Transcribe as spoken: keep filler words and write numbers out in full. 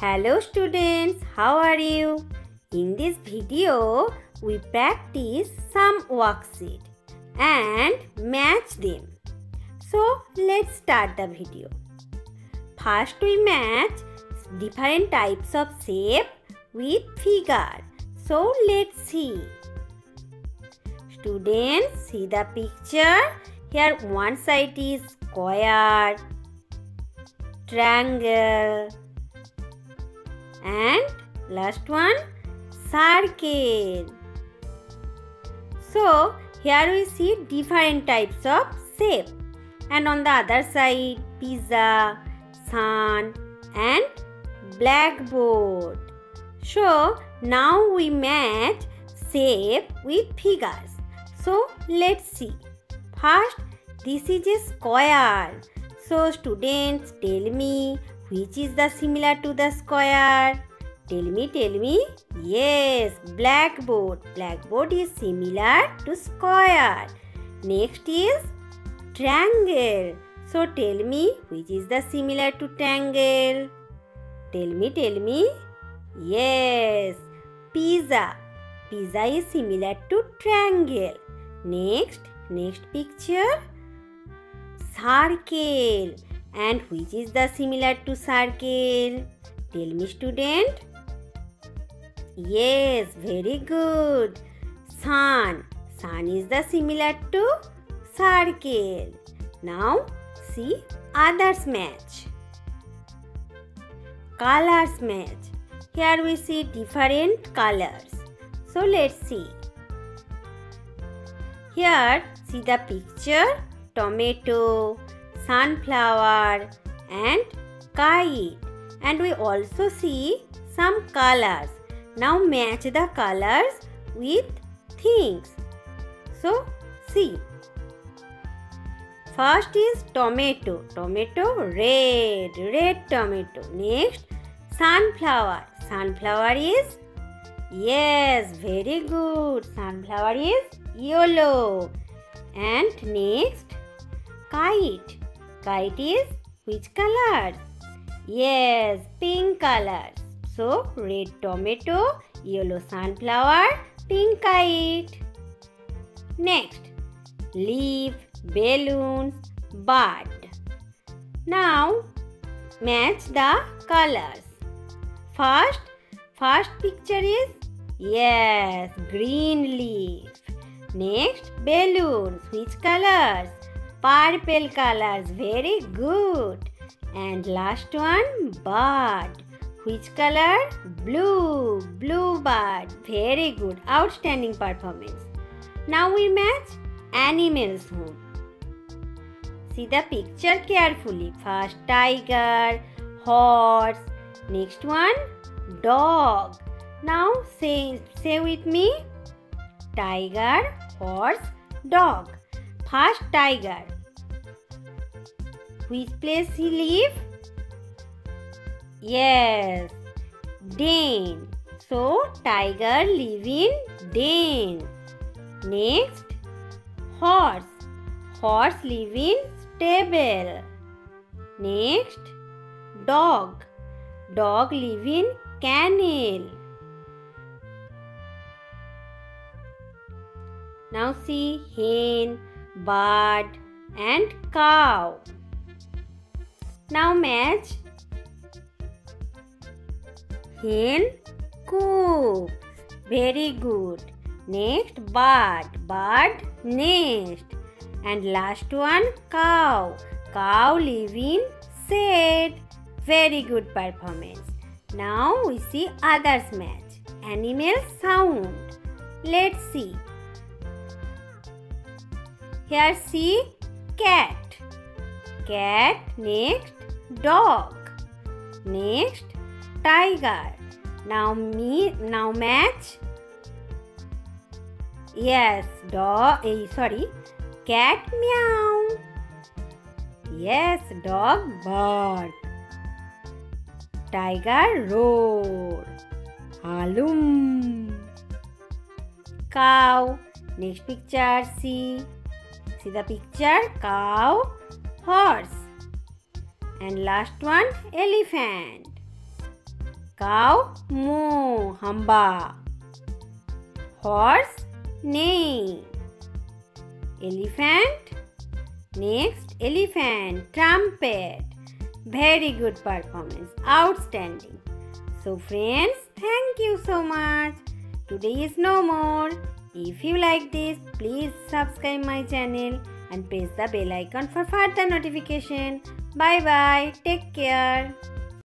Hello students, how are you? In this video, we practice some worksheet and match them. So let's start the video. First we match different types of shape with figure. So let's see. Students, see the picture. Here one side is square, triangle, and last one circle. So here we see different types of shape, and on the other side pizza, sun, and blackboard. So now we match shape with figures. So let's see. First, this is a square. So students, tell me, which is the similar to the square? Tell me, tell me. Yes, blackboard. Blackboard is similar to square. Next is triangle. So tell me, which is the similar to triangle? Tell me, tell me. Yes, pizza. Pizza is similar to triangle. Next, next picture. Circle. And which is the similar to circle? Tell me, student. Yes, very good. Sun. Sun is the similar to circle. Now see others match. Colors match. Here we see different colors. So let's see. Here see the picture. Tomato, sunflower, and kite. And we also see some colors. Now match the colors with things. So see. First is tomato. Tomato red. Red tomato. Next, sunflower. Sunflower is? Yes, very good. Sunflower is yellow. And next, kite. Kite is which color? Yes, pink color. So red tomato, yellow sunflower, pink kite. Next, leaf, balloon, bird. Now match the colors. First, first picture is, yes, green leaf. Next, balloons. Which colors? Purple colors. Very good. And last one, bird. Which color? Blue. Blue bird. Very good. Outstanding performance. Now we match animals home. See the picture carefully. First, tiger, horse. Next one, dog. Now say, say with me. Tiger, horse, dog. First, tiger. Which place he live? Yes, den. So tiger live in den. Next, horse. Horse live in stable. Next, dog. Dog live in kennel. Now see hen, bird, and cow. Now match hen, coop. Very good. Next, bird. Bird, nest. And last one, cow. Cow live in shed. Very good performance. Now we see others match. Animal sound. Let's see. Here see cat. Cat. Next, dog. Next, tiger. Now me now match. Yes, dog eh, sorry. Cat meow. Yes, dog bark. Tiger roar. Hallum. Cow. Next picture, see. See the picture, cow, horse, and last one, elephant. Cow, moo, hamba. Horse, neigh. Elephant, next elephant, trumpet. Very good performance, outstanding. So friends, thank you so much. Today is no more. If you like this, please subscribe my channel and press the bell icon for further notification. Bye bye. Take care.